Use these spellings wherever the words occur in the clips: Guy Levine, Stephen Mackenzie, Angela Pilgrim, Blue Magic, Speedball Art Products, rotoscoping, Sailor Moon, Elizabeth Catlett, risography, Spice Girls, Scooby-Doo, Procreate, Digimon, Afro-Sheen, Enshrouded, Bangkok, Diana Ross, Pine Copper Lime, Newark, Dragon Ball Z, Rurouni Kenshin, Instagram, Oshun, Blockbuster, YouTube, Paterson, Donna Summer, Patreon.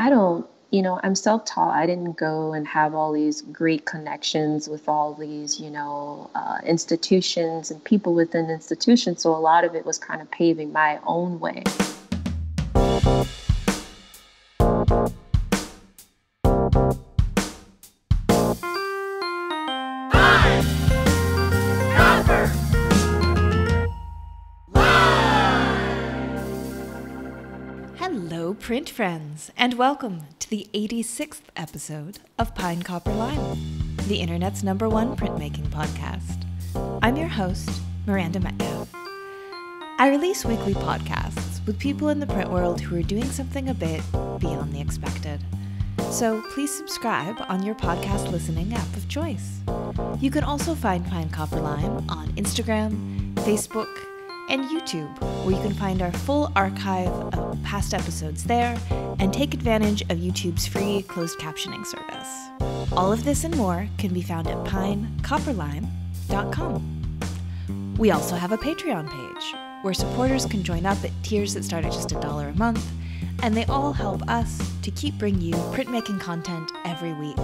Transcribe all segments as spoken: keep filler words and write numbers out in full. I don't, you know, I'm self-taught. I didn't go and have all these great connections with all these, you know, uh, institutions and people within institutions. So a lot of it was kind of paving my own way. Print friends, and welcome to the eighty-sixth episode of Pine Copper Lime, the internet's number one printmaking podcast. I'm your host, Miranda Metcalf. I release weekly podcasts with people in the print world who are doing something a bit beyond the expected. So please subscribe on your podcast listening app of choice. You can also find Pine Copper Lime on Instagram, Facebook, and YouTube, where you can find our full archive of past episodes there and take advantage of YouTube's free closed captioning service. All of this and more can be found at pine copper lime dot com. We also have a Patreon page, where supporters can join up at tiers that start at just a dollar a month, and they all help us to keep bringing you printmaking content every week.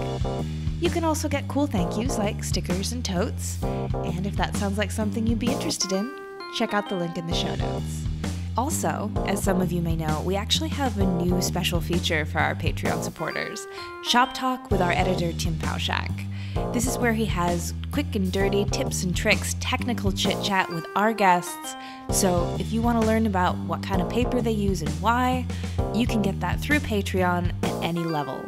You can also get cool thank yous like stickers and totes, and if that sounds like something you'd be interested in, check out the link in the show notes. Also, as some of you may know, we actually have a new special feature for our Patreon supporters, Shop Talk with our editor, Tim Pauschak. This is where he has quick and dirty tips and tricks, technical chit-chat with our guests. So if you want to learn about what kind of paper they use and why, you can get that through Patreon at any level.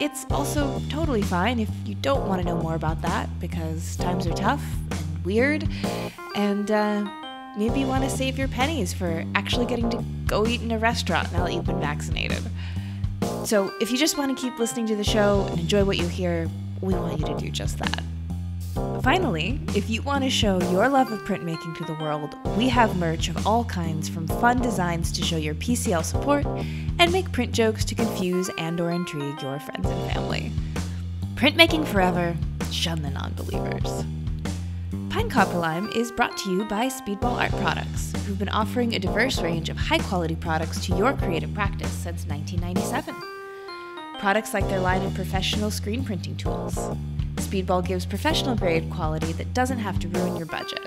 It's also totally fine if you don't want to know more about that, because times are tough and weird, and uh, maybe you want to save your pennies for actually getting to go eat in a restaurant now that you've been vaccinated. So if you just want to keep listening to the show and enjoy what you hear, we want you to do just that. Finally, if you want to show your love of printmaking to the world, we have merch of all kinds, from fun designs to show your P C L support and make print jokes to confuse and or intrigue your friends and family. Printmaking forever, shun the non-believers. Pine Copper Lime is brought to you by Speedball Art Products, who've been offering a diverse range of high-quality products to your creative practice since nineteen ninety-seven. Products like their line of professional screen printing tools. Speedball gives professional-grade quality that doesn't have to ruin your budget.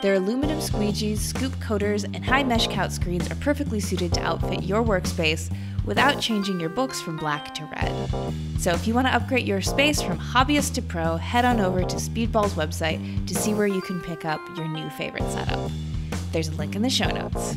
Their aluminum squeegees, scoop coaters, and high mesh count screens are perfectly suited to outfit your workspace without changing your books from black to red. So if you want to upgrade your space from hobbyist to pro, head on over to Speedball's website to see where you can pick up your new favorite setup. There's a link in the show notes.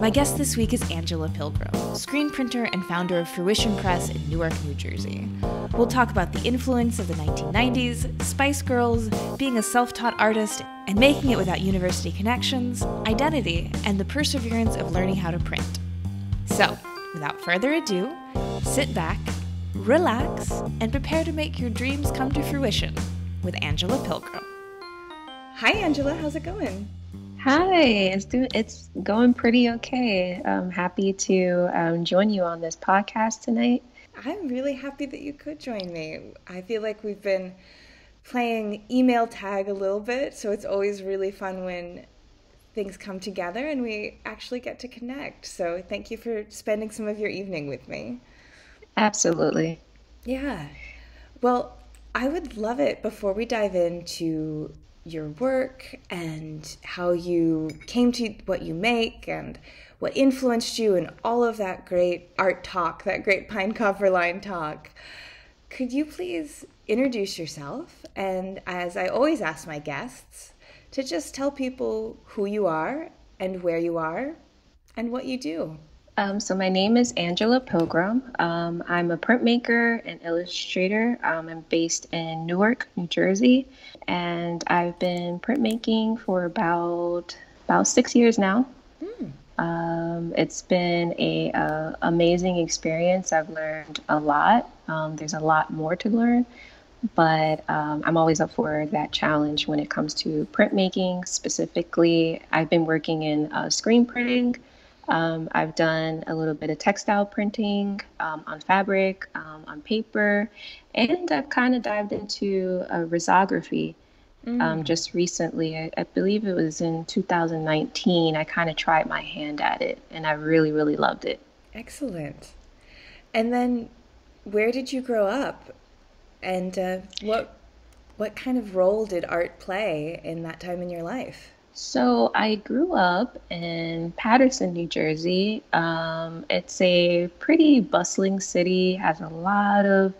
My guest this week is Angela Pilgrim, screen printer and founder of Fruition Press in Newark, New Jersey. We'll talk about the influence of the nineteen nineties, Spice Girls, being a self-taught artist, and making it without university connections, identity, and the perseverance of learning how to print. So, without further ado, sit back, relax, and prepare to make your dreams come to fruition with Angela Pilgrim. Hi, Angela. How's it going? Hi. It's, do- it's going pretty okay. I'm happy to um, join you on this podcast tonight. I'm really happy that you could join me. I feel like we've been playing email tag a little bit, so it's always really fun when things come together and we actually get to connect. So thank you for spending some of your evening with me. Absolutely. Yeah. Well, I would love it, before we dive into your work and how you came to what you make and what influenced you and all of that great art talk, that great Pine Copper Lime talk, could you please introduce yourself, and, as I always ask my guests, to just tell people who you are and where you are and what you do. Um, so my name is Angela Pilgrim. Um, I'm a printmaker and illustrator. Um, I'm based in Newark, New Jersey, and I've been printmaking for about about six years now. Mm. Um, it's been a, a amazing experience. I've learned a lot. Um, there's a lot more to learn. But um, I'm always up for that challenge when it comes to printmaking. Specifically, I've been working in uh, screen printing. Um, I've done a little bit of textile printing um, on fabric, um, on paper, and I've kind of dived into uh, risography mm. um, just recently. I, I believe it was in two thousand nineteen. I kind of tried my hand at it, and I really, really loved it. Excellent. And then where did you grow up? And uh, what what kind of role did art play in that time in your life? So I grew up in Paterson, New Jersey. Um, it's a pretty bustling city, has a lot of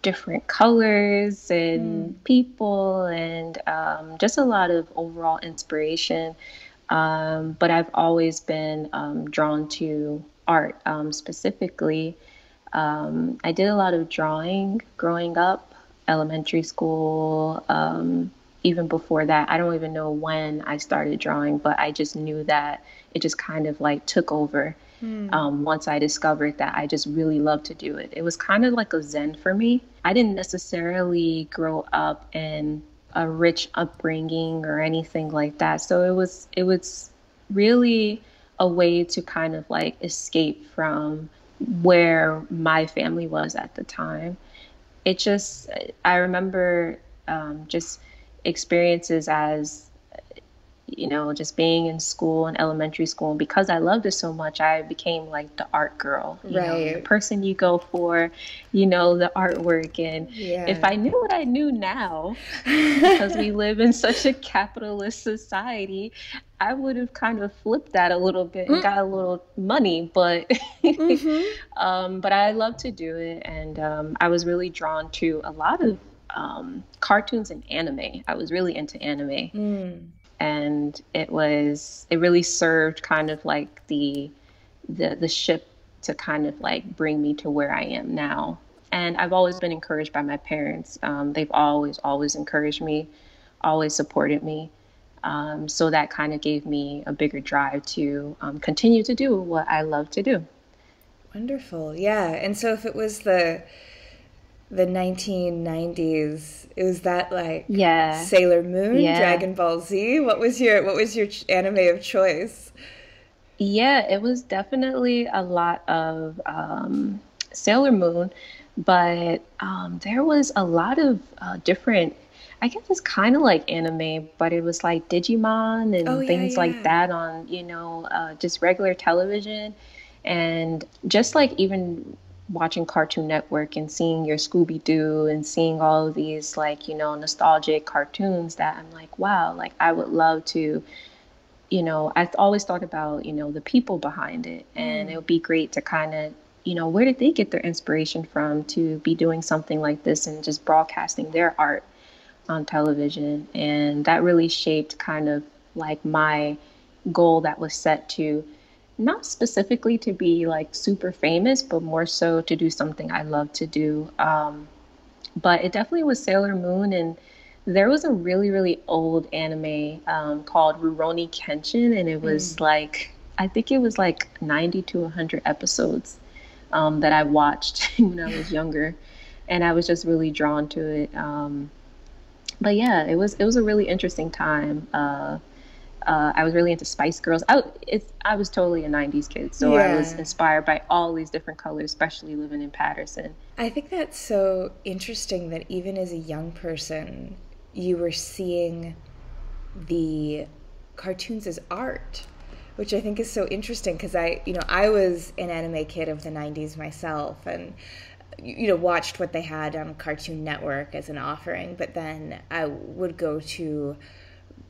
different colors and mm. people and um, just a lot of overall inspiration. Um, but I've always been um, drawn to art um, specifically. Um, I did a lot of drawing growing up, elementary school, um, even before that. I don't even know when I started drawing, but I just knew that it just kind of like took over. Mm. Um, once I discovered that I just really loved to do it. It was kind of like a zen for me. I didn't necessarily grow up in a rich upbringing or anything like that. So it was, it was really a way to kind of like escape from where my family was at the time. It just, I remember um, just experiences as, you know, just being in school and elementary school. And because I loved it so much, I became like the art girl, you right. know, the person you go for, you know, the artwork. And yeah. if I knew what I knew now, because we live in such a capitalist society, I would have kind of flipped that a little bit and mm. got a little money, but, mm-hmm. um, but I love to do it. And um, I was really drawn to a lot of um, cartoons and anime. I was really into anime. Mm. And it was, it really served kind of like the, the the ship to kind of like bring me to where I am now. And I've always been encouraged by my parents. Um, they've always, always encouraged me, always supported me. Um, so that kind of gave me a bigger drive to um, continue to do what I love to do. Wonderful. Yeah. And so if it was the... the nineteen nineties, it was that like yeah. Sailor Moon, yeah. Dragon Ball Z. What was your what was your anime of choice? Yeah, it was definitely a lot of um, Sailor Moon, but um, there was a lot of uh, different. I guess it's kind of like anime, but it was like Digimon and oh, yeah, things yeah. like that on you know uh, just regular television, and just like even watching Cartoon Network and seeing your Scooby-Doo and seeing all of these like, you know, nostalgic cartoons that I'm like, wow, like I would love to, you know, I've always thought about, you know, the people behind it. And it would be great to kind of, you know, where did they get their inspiration from to be doing something like this and just broadcasting their art on television. And that really shaped kind of like my goal that was set to not specifically to be like super famous, but more so to do something I love to do. Um, but it definitely was Sailor Moon. And there was a really, really old anime um, called Rurouni Kenshin. And it was mm. like, I think it was like ninety to one hundred episodes um, that I watched when I was younger. And I was just really drawn to it. Um, but yeah, it was, it was a really interesting time. Uh, Uh, I was really into Spice Girls. I, it's, I was totally a nineties kid, so yeah. I was inspired by all these different colors, especially living in Paterson. I think that's so interesting that even as a young person, you were seeing the cartoons as art, which I think is so interesting because I, you know, I was an anime kid of the nineties myself, and you know, watched what they had on Cartoon Network as an offering. But then I would go to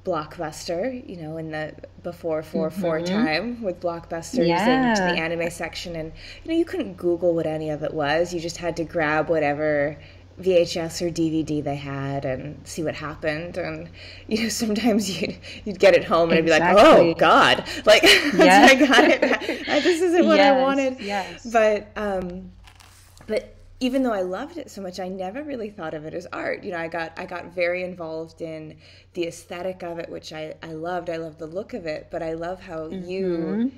Blockbuster, you know, in the before four four mm-hmm. time with Blockbusters yeah. and the anime section, and you know, you couldn't Google what any of it was. You just had to grab whatever V H S or D V D they had and see what happened. And you know, sometimes you'd you'd get it home and exactly. it'd be like, oh God, like yeah. I got it. This isn't what yes. I wanted. Yes. But um, but even though I loved it so much, I never really thought of it as art. You know, I got I got very involved in the aesthetic of it, which I, I loved. I loved the look of it, but I love how mm-hmm. you,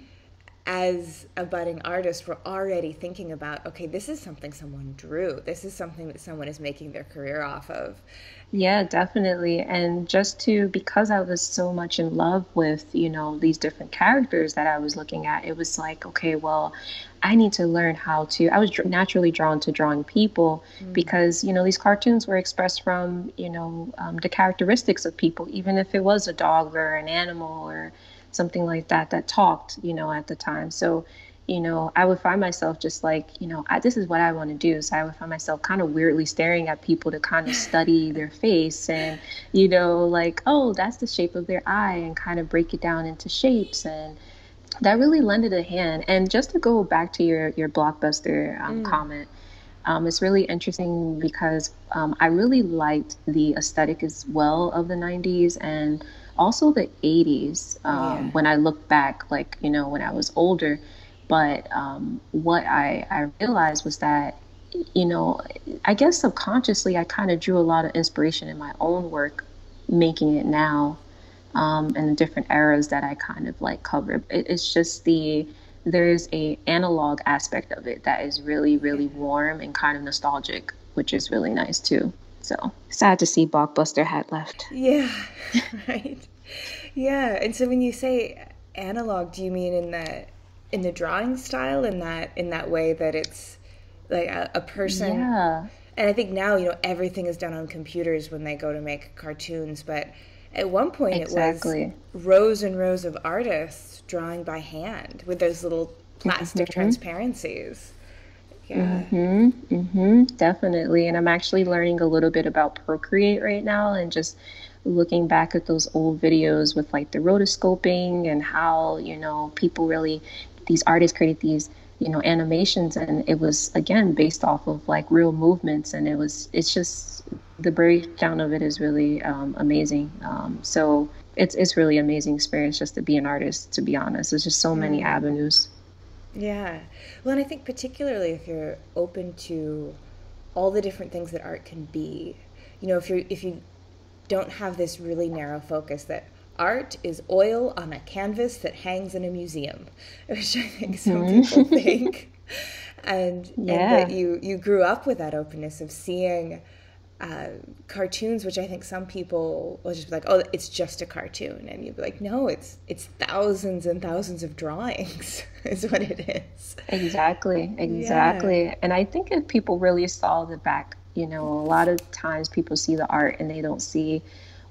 as a budding artist, were already thinking about, okay, this is something someone drew. This is something that someone is making their career off of. Yeah, definitely. And just to, because I was so much in love with, you know, these different characters that I was looking at, it was like, okay, well, I need to learn how to, I was dr- naturally drawn to drawing people mm. because, you know, these cartoons were expressed from, you know, um, the characteristics of people, even if it was a dog or an animal or something like that, that talked, you know, at the time. So you know, I would find myself just like, you know, I, this is what I want to do. So I would find myself kind of weirdly staring at people to kind of study their face and, you know, like, oh, that's the shape of their eye, and kind of break it down into shapes. And that really lended a hand. And just to go back to your, your Blockbuster um, mm. comment, um, it's really interesting because um, I really liked the aesthetic as well of the nineties and also the eighties um, yeah. when I look back, like, you know, when I was older. But um, what I, I realized was that, you know, I guess subconsciously I kind of drew a lot of inspiration in my own work, making it now, um, and the different eras that I kind of like cover. It, it's just the, there's a analog aspect of it that is really, really warm and kind of nostalgic, which is really nice too. So sad to see Blockbuster had left. Yeah, right. Yeah, and so when you say analog, do you mean in that, in the drawing style, in that in that way that it's like a, a person? Yeah. And I think now, you know, everything is done on computers when they go to make cartoons, but at one point exactly. it was rows and rows of artists drawing by hand with those little plastic mm-hmm. transparencies. Yeah. Mm-hmm. Mm-hmm. Definitely. And I'm actually learning a little bit about Procreate right now, and just looking back at those old videos with like the rotoscoping and how, you know, people really, these artists created these, you know, animations, and it was again based off of like real movements, and it was, it's just the breakdown of it is really um, amazing. Um, so it's it's really amazing experience just to be an artist. To be honest, there's just so many avenues. Yeah, well, and I think particularly if you're open to all the different things that art can be, you know, if you if you don't have this really narrow focus that art is oil on a canvas that hangs in a museum, which I think mm-hmm. some people think. And, yeah. and that you, you grew up with that openness of seeing uh, cartoons, which I think some people will just be like, oh, it's just a cartoon. And you'd be like, no, it's it's thousands and thousands of drawings is what it is. Exactly, exactly. Yeah. And I think if people really saw the back, you know, a lot of times people see the art and they don't see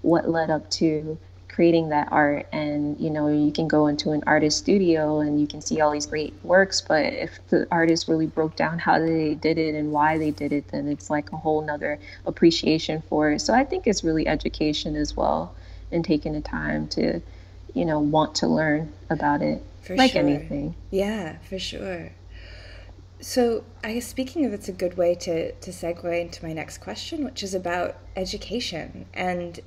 what led up to creating that art. And, you know, you can go into an artist studio and you can see all these great works, but if the artist really broke down how they did it and why they did it, then it's like a whole nother appreciation for it. So I think it's really education as well, and taking the time to, you know, want to learn about it, for like sure. anything. Yeah, for sure. So I guess speaking of, it's a good way to, to segue into my next question, which is about education. And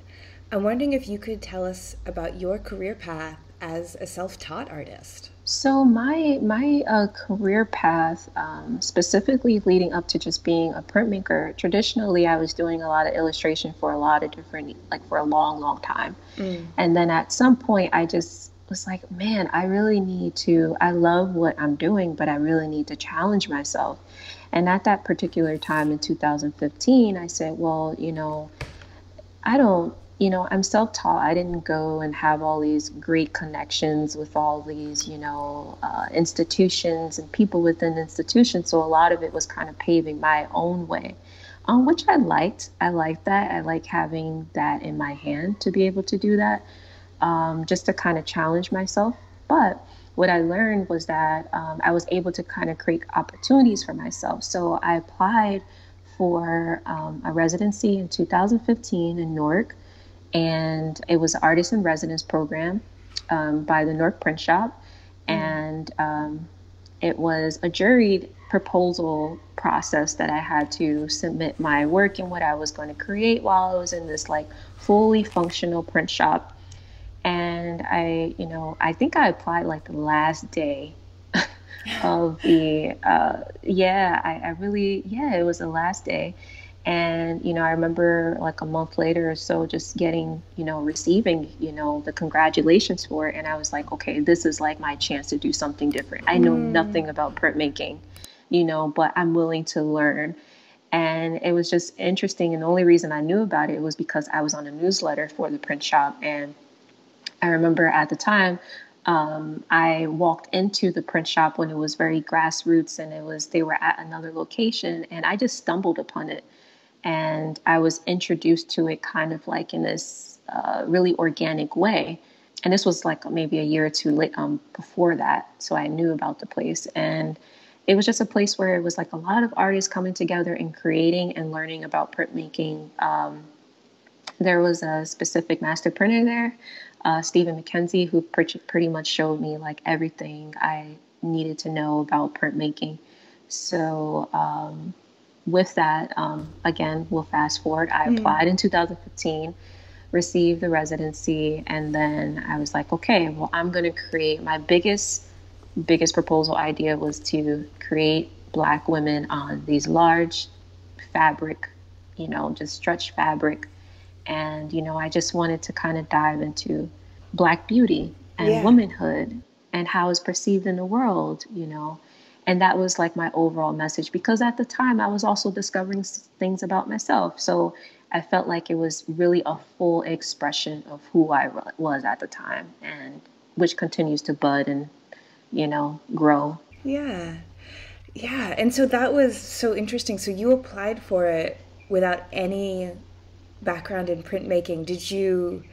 I'm wondering if you could tell us about your career path as a self-taught artist. So my my uh, career path, um, specifically leading up to just being a printmaker, traditionally I was doing a lot of illustration for a lot of different, like for a long, long time. Mm. And then at some point I just was like, man, I really need to, I love what I'm doing, but I really need to challenge myself. And at that particular time in two thousand fifteen, I said, well, you know, I don't, you know, I'm self-taught. I didn't go and have all these great connections with all these, you know, uh, institutions and people within institutions. So a lot of it was kind of paving my own way, um, which I liked. I liked that. I like having that in my hand to be able to do that, um, just to kind of challenge myself. But what I learned was that um, I was able to kind of create opportunities for myself. So I applied for um, a residency in two thousand fifteen in Newark. And it was an artist in residence program um, by the North Print Shop. And um, it was a juried proposal process that I had to submit my work and what I was going to create while I was in this like fully functional print shop. And I, you know, I think I applied like the last day of the, uh, yeah, I, I really, yeah, it was the last day. And, you know, I remember like a month later or so just getting, you know, receiving, you know, the congratulations for it. And I was like, okay, this is like my chance to do something different. I know mm. nothing about printmaking, you know, but I'm willing to learn. And it was just interesting. And the only reason I knew about it was because I was on a newsletter for the print shop. And I remember at the time, Um, I walked into the print shop when it was very grassroots, and it was, they were at another location, and I just stumbled upon it. And I was introduced to it kind of like in this uh, really organic way. and this was like maybe a year or two late, um, before that. So I knew about the place, and it was just a place where it was like a lot of artists coming together and creating and learning about printmaking. Um, there was a specific master printer there, uh, Stephen Mackenzie, who pretty, pretty much showed me like everything I needed to know about printmaking. So, um, with that, um, again, we'll fast forward. I mm. applied in two thousand fifteen, received the residency, and then I was like, okay, well, I'm going to create my biggest, biggest proposal idea was to create Black women on these large fabric, you know, just stretch fabric. And, you know, I just wanted to kind of dive into Black beauty and yeah. womanhood and how it's perceived in the world, you know. And that was like my overall message, because at the time I was also discovering things about myself. So I felt like it was really a full expression of who I was at the time, and which continues to bud and, you know, grow. Yeah. Yeah. And so that was so interesting. So you applied for it without any background in printmaking. Did you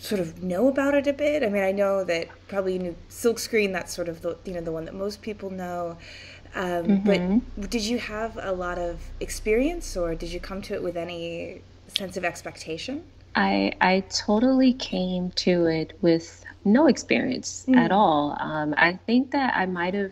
sort of know about it a bit? I mean, I know that probably you knew silkscreen, that's sort of the, you know, the one that most people know. Um, mm-hmm. But did you have a lot of experience, or did you come to it with any sense of expectation? I, I totally came to it with no experience mm. at all. Um, I think that I might have,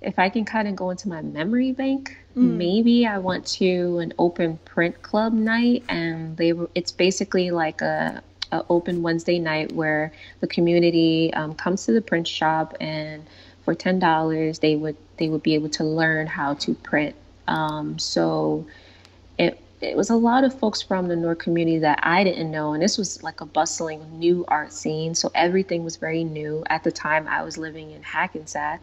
if I can kind of go into my memory bank, mm. maybe I went to an open print club night, and they were, it's basically like a, Uh, open Wednesday night where the community um, comes to the print shop, and for ten dollars they would they would be able to learn how to print. Um, so it it was a lot of folks from the Newark community that I didn't know, and this was like a bustling new art scene, so everything was very new. At the time I was living in Hackensack,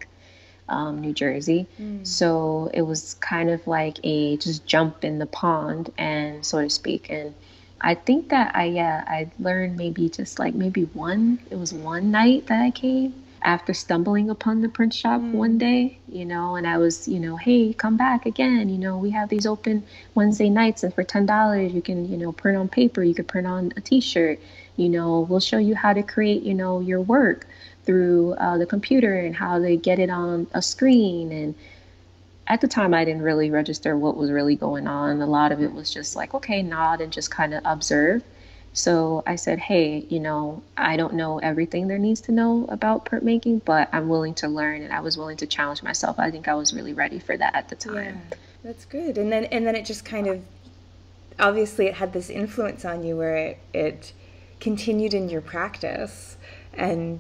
um, New Jersey, mm. so it was kind of like a just jump in the pond, and so to speak. And I think that I, yeah, I learned maybe just like maybe one, it was one night that I came after stumbling upon the print shop mm. one day, you know, and I was, you know, hey, come back again. You know, we have these open Wednesday nights, and for ten dollars you can, you know, print on paper, you could print on a t-shirt, you know, we'll show you how to create, you know, your work through uh, the computer and how they get it on a screen. And at the time, I didn't really register what was really going on. A lot of it was just like, okay, nod and just kind of observe. So I said, hey, you know, I don't know everything there needs to know about printmaking, but I'm willing to learn, and I was willing to challenge myself. I think I was really ready for that at the time. Yeah, that's good. And then and then it just kind of, obviously it had this influence on you where it, it continued in your practice, and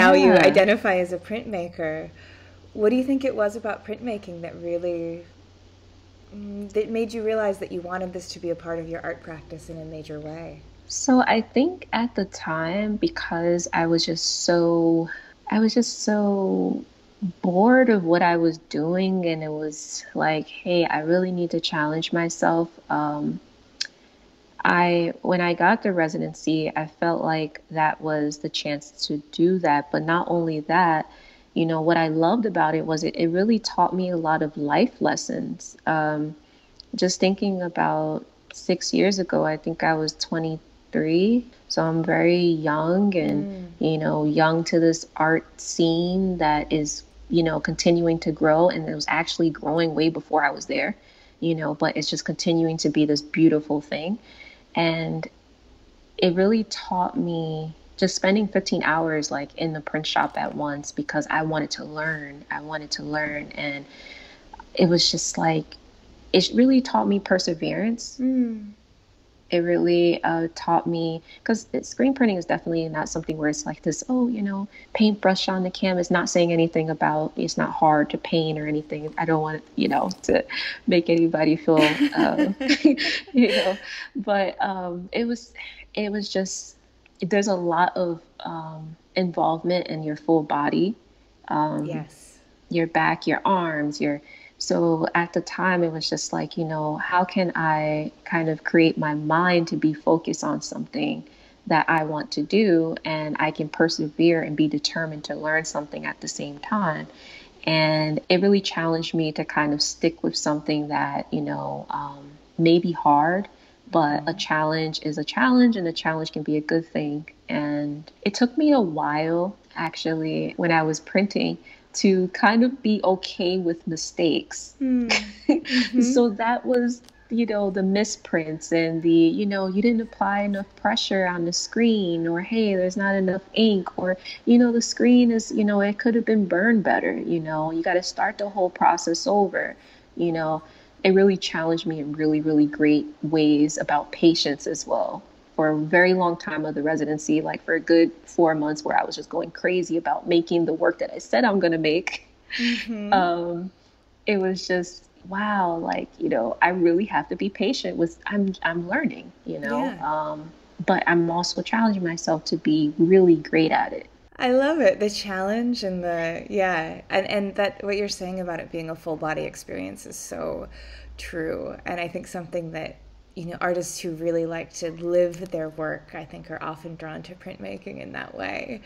now yeah. you identify as a printmaker. What do you think it was about printmaking that really that made you realize that you wanted this to be a part of your art practice in a major way? So I think at the time, because I was just so I was just so bored of what I was doing, and it was like, hey, I really need to challenge myself. Um, I when I got the residency, I felt like that was the chance to do that. But not only that, you know, what I loved about it was it, it really taught me a lot of life lessons. Um, just thinking about six years ago, I think I was twenty-three. So I'm very young and, mm. you know, young to this art scene that is, you know, continuing to grow. And it was actually growing way before I was there, you know, but it's just continuing to be this beautiful thing. And it really taught me just spending fifteen hours like in the print shop at once, because I wanted to learn, I wanted to learn. And it was just like, it really taught me perseverance. Mm. It really uh, taught me, because screen printing is definitely not something where it's like this, oh, you know, paintbrush on the canvas, not saying anything about, it's not hard to paint or anything. I don't want, you know, to make anybody feel, um, you know, but um, it was, it was just, there's a lot of um, involvement in your full body, um, yes. your back, your arms, your, so at the time it was just like, you know, how can I kind of create my mind to be focused on something that I want to do, and I can persevere and be determined to learn something at the same time. And it really challenged me to kind of stick with something that, you know, um, may be hard, but a challenge is a challenge, and a challenge can be a good thing. And it took me a while, actually, when I was printing, to kind of be okay with mistakes. Mm. Mm-hmm. So that was, you know, the misprints and the, you know, you didn't apply enough pressure on the screen, or, hey, there's not enough ink, or, you know, the screen is, you know, it could have been burned better. You know, you got to start the whole process over. You know, it really challenged me in really, really great ways about patience as well. For a very long time of the residency, like for a good four months where I was just going crazy about making the work that I said I'm going to make. Mm-hmm. Um, it was just, wow, like, you know, I really have to be patient with, I'm, I'm learning, you know, yeah. um, but I'm also challenging myself to be really great at it. I love it. The challenge and the, yeah. And, and that, what you're saying about it being a full body experience is so true. And I think something that, you know, artists who really like to live their work, I think, are often drawn to printmaking in that way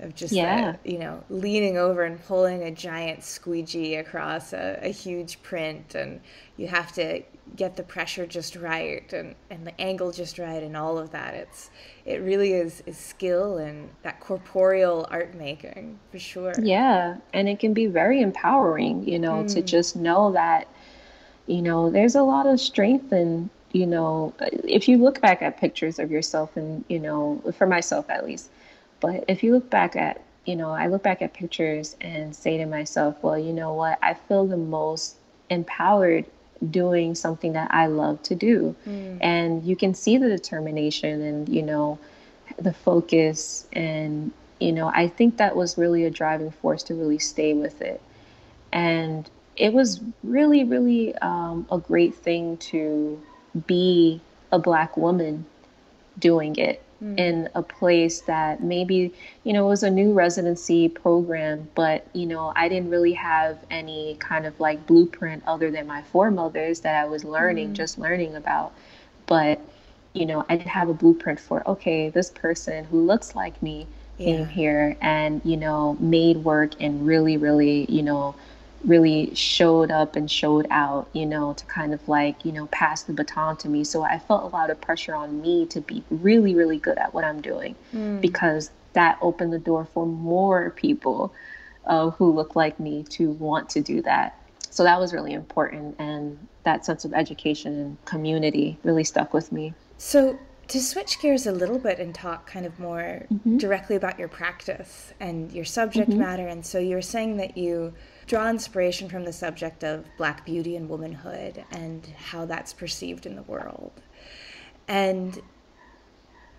of just, yeah. the, you know, leaning over and pulling a giant squeegee across a, a huge print, and you have to get the pressure just right and, and the angle just right and all of that. It's, it really is, is skill and that corporeal art making for sure. Yeah. And it can be very empowering, you know, mm. to just know that, you know, there's a lot of strength in, you know, if you look back at pictures of yourself and, you know, for myself at least, but if you look back at, you know, I look back at pictures and say to myself, well, you know what, I feel the most empowered doing something that I love to do. Mm. And you can see the determination and, you know, the focus. And, you know, I think that was really a driving force to really stay with it. And it was really, really um, a great thing to be a Black woman doing it mm. in a place that maybe, you know, it was a new residency program, but, you know, I didn't really have any kind of like blueprint other than my foremothers that I was learning, mm. just learning about. But, you know, I didn't have a blueprint for, okay, this person who looks like me yeah. came here and, you know, made work and really, really, you know, really showed up and showed out, you know, to kind of like, you know, pass the baton to me. So I felt a lot of pressure on me to be really, really good at what I'm doing mm. because that opened the door for more people uh, who look like me to want to do that. So that was really important. And that sense of education and community really stuck with me. So to switch gears a little bit and talk kind of more mm-hmm. directly about your practice and your subject mm-hmm. matter. And so you were saying that you draw inspiration from the subject of Black beauty and womanhood and how that's perceived in the world. And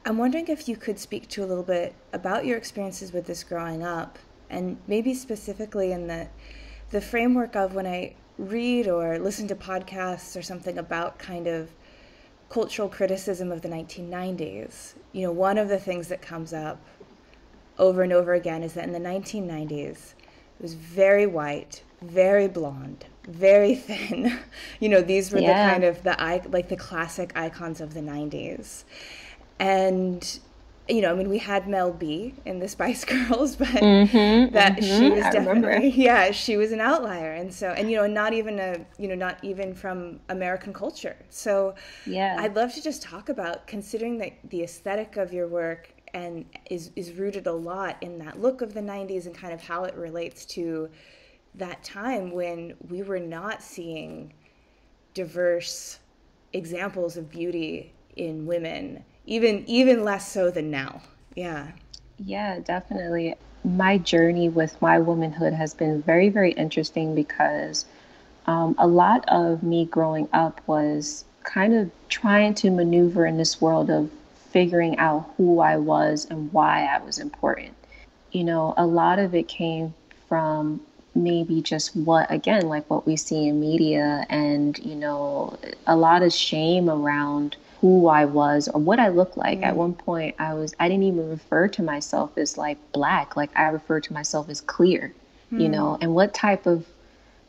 I'm wondering if you could speak to a little bit about your experiences with this growing up, and maybe specifically in the, the framework of when I read or listen to podcasts or something about kind of cultural criticism of the nineteen nineties. You know, one of the things that comes up over and over again is that in the nineteen nineties, it was very white, very blonde, very thin. You know, these were yeah. the kind of the like the classic icons of the nineties. And, you know, I mean, we had Mel B in the Spice Girls, but mm-hmm, that mm-hmm, she was I definitely, remember. yeah, she was an outlier. And so, and, you know, not even a, you know, not even from American culture. So yeah. I'd love to just talk about, considering that the aesthetic of your work and is, is rooted a lot in that look of the nineties and kind of how it relates to that time when we were not seeing diverse examples of beauty in women, even even less so than now. Yeah. Yeah, definitely. My journey with my womanhood has been very, very interesting because um, a lot of me growing up was kind of trying to maneuver in this world of figuring out who I was and why I was important. You know, a lot of it came from maybe just what, again, like what we see in media and, you know, a lot of shame around who I was or what I looked like. Mm. At one point I was, I didn't even refer to myself as like Black, like I referred to myself as clear, mm. you know, and what type of,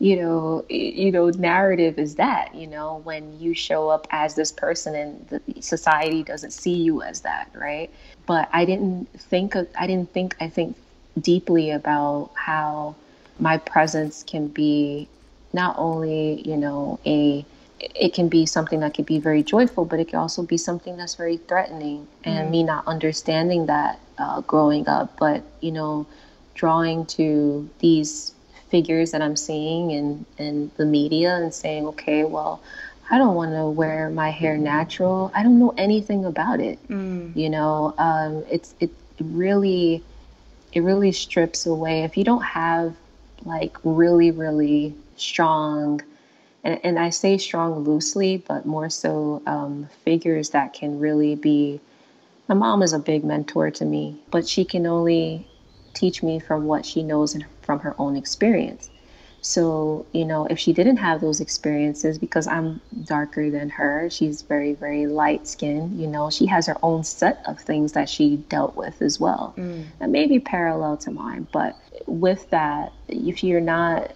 you know, you know, narrative is that, you know, when you show up as this person and the society doesn't see you as that, right? But I didn't think of, I didn't think, I think deeply about how my presence can be not only, you know, a it can be something that could be very joyful, but it can also be something that's very threatening. And mm-hmm. me not understanding that uh, growing up, but, you know, drawing to these figures that I'm seeing in, in the media and saying, okay, well, I don't want to wear my hair natural. I don't know anything about it. Mm. You know, um, it's it really, it really strips away. If you don't have like really, really strong, and, and I say strong loosely, but more so um, figures that can really be, my mom is a big mentor to me, but she can only teach me from what she knows and from her own experience. So, you know, if she didn't have those experiences, because I'm darker than her, she's very, very light skinned, you know, she has her own set of things that she dealt with as well. Mm. That may be parallel to mine, but with that, if you're not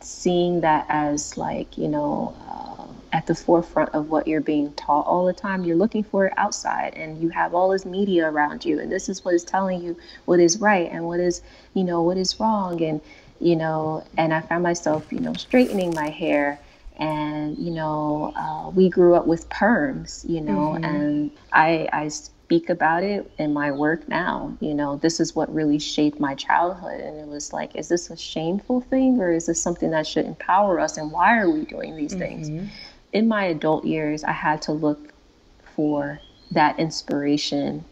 seeing that as like, you know, uh, at the forefront of what you're being taught all the time, you're looking for it outside, and you have all this media around you, and this is what is telling you what is right and what is, you know, what is wrong. And you know, and I found myself, you know, straightening my hair, and, you know, uh, we grew up with perms, you know, mm-hmm. and I, I speak about it in my work now, you know, this is what really shaped my childhood. And it was like, is this a shameful thing, or is this something that should empower us? And why are we doing these mm-hmm. things? In my adult years, I had to look for that inspiration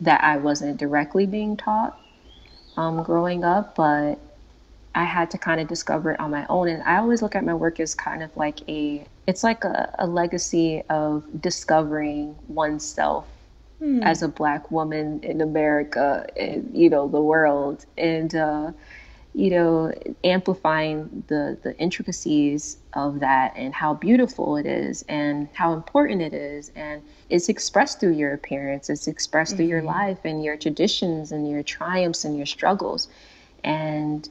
that I wasn't directly being taught um, growing up, but I had to kind of discover it on my own. And I always look at my work as kind of like a, it's like a, a legacy of discovering oneself mm. as a Black woman in America and, you know, the world, and, uh, you know, amplifying the, the intricacies of that and how beautiful it is and how important it is. And it's expressed through your appearance. It's expressed mm-hmm. through your life and your traditions and your triumphs and your struggles. And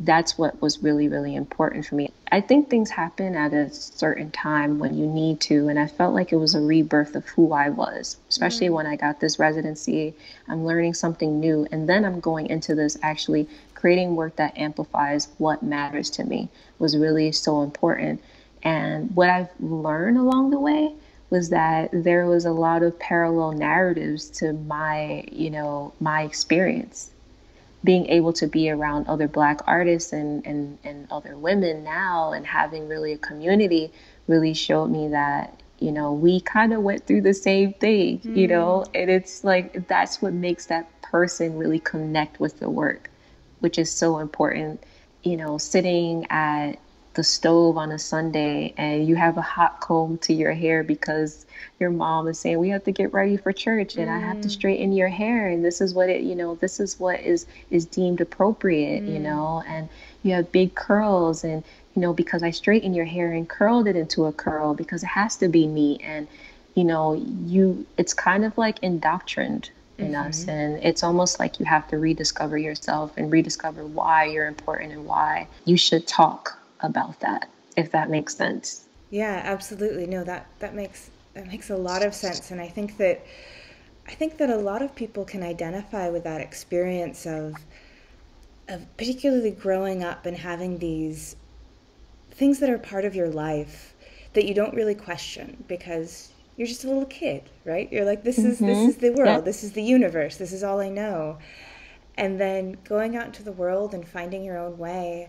that's what was really, really important for me. I think things happen at a certain time when you need to, and I felt like it was a rebirth of who I was, especially mm. when I got this residency. I'm learning something new, and then I'm going into this actually creating work that amplifies what matters to me was really so important. And what I've learned along the way was that there was a lot of parallel narratives to my, you know, my experience. Being able to be around other Black artists and, and, and other women now, and having really a community, really showed me that, you know, we kind of went through the same thing, mm. you know, and it's like, that's what makes that person really connect with the work, which is so important. You know, sitting at the stove on a Sunday and you have a hot comb to your hair because your mom is saying, we have to get ready for church, and mm. I have to straighten your hair, and this is what it, you know, this is what is, is deemed appropriate, mm. you know, and you have big curls, and, you know, because I straightened your hair and curled it into a curl because it has to be neat. And, you know, you, it's kind of like indoctrined in mm-hmm. us, and it's almost like you have to rediscover yourself and rediscover why you're important and why you should talk about that, if that makes sense. Yeah, absolutely. No, that, that makes that makes a lot of sense. And I think that I think that a lot of people can identify with that experience of of particularly growing up and having these things that are part of your life that you don't really question because you're just a little kid, right? You're like, this is mm-hmm. this is the world, yeah. this is the universe, this is all I know. And then going out into the world and finding your own way,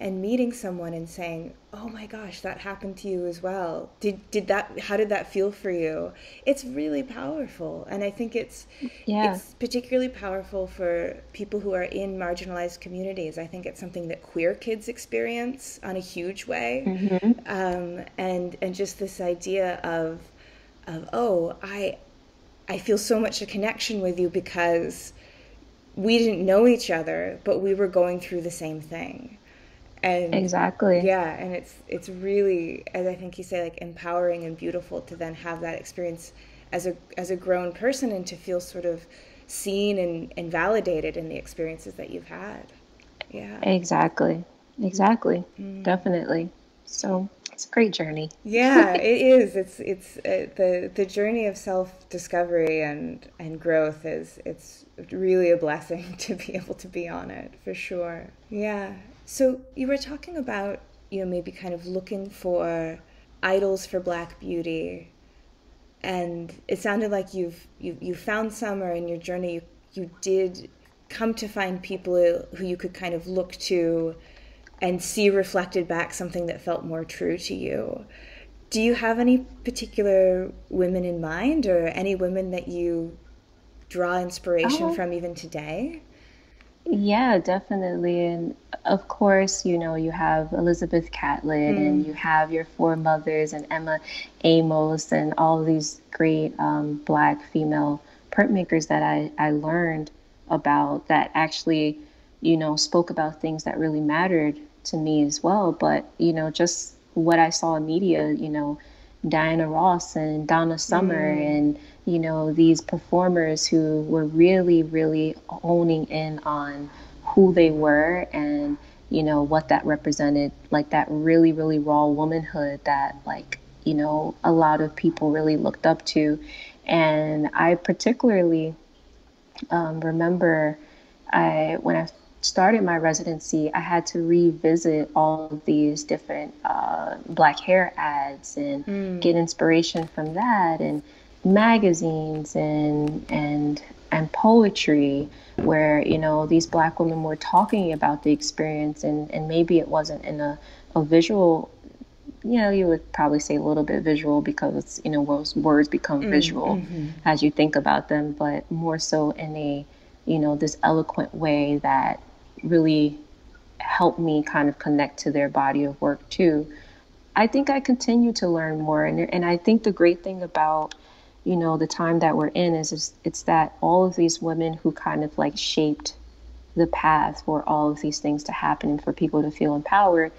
and meeting someone and saying, oh my gosh, that happened to you as well. Did did that, how did that feel for you? It's really powerful. And I think it's yeah. it's particularly powerful for people who are in marginalized communities. I think it's something that queer kids experience on a huge way. Mm-hmm. Um, and and just this idea of, of oh, I I feel so much a connection with you because we didn't know each other, but we were going through the same thing. And exactly. Yeah, and it's it's really, as I think you say, like empowering and beautiful to then have that experience as a as a grown person and to feel sort of seen and, and validated in the experiences that you've had. Yeah. Exactly. Exactly. Mm-hmm. Definitely. So it's a great journey. Yeah, it is. It's it's uh, the the journey of self-discovery and and growth is it's really a blessing to be able to be on it, for sure. Yeah. So you were talking about, you know, maybe kind of looking for idols for Black beauty, and it sounded like you've you you found Summer in your journey. You, you did come to find people who you could kind of look to and see reflected back something that felt more true to you. Do you have any particular women in mind, or any women that you draw inspiration oh. from even today? Yeah, definitely. And of course, you know, you have Elizabeth Catlett mm. and you have your four mothers and Emma Amos and all these great um, Black female print makers that I, I learned about that actually, you know, spoke about things that really mattered to me as well. But, you know, just what I saw in media, you know, Diana Ross and Donna Summer mm. and, you know, these performers who were really, really honing in on who they were and, you know, what that represented, like that really, really raw womanhood that, like, you know, a lot of people really looked up to. And I particularly um, remember I when I started my residency, I had to revisit all of these different uh, Black hair ads and mm. get inspiration from that, and magazines and and and poetry where, you know, these Black women were talking about the experience, and, and maybe it wasn't in a, a visual, you know, you would probably say a little bit visual because, you know, words become mm, visual mm-hmm. as you think about them, but more so in a, you know, this eloquent way that really helped me kind of connect to their body of work too. I think I continue to learn more. And, and I think the great thing about, you know, the time that we're in is, is it's that all of these women who kind of like shaped the path for all of these things to happen and for people to feel empowered,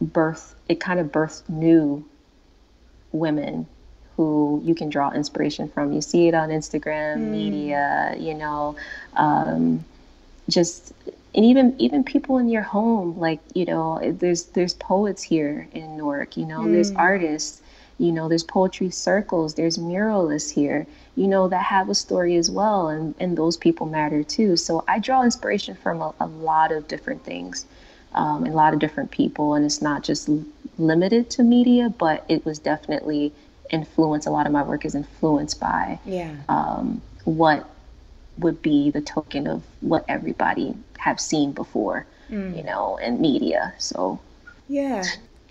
birth, it kind of birthed new women who you can draw inspiration from. You see it on Instagram, mm. media, you know, um, just, and even even people in your home, like, you know, there's there's poets here in Newark, you know, mm. there's artists, you know, there's poetry circles, there's muralists here, you know, that have a story as well. And, and those people matter too. So I draw inspiration from a, a lot of different things, um, and a lot of different people. And it's not just l- limited to media, but it was definitely influenced. A lot of my work is influenced by yeah. um, what would be the token of what everybody have seen before, mm. you know, in media. So, yeah.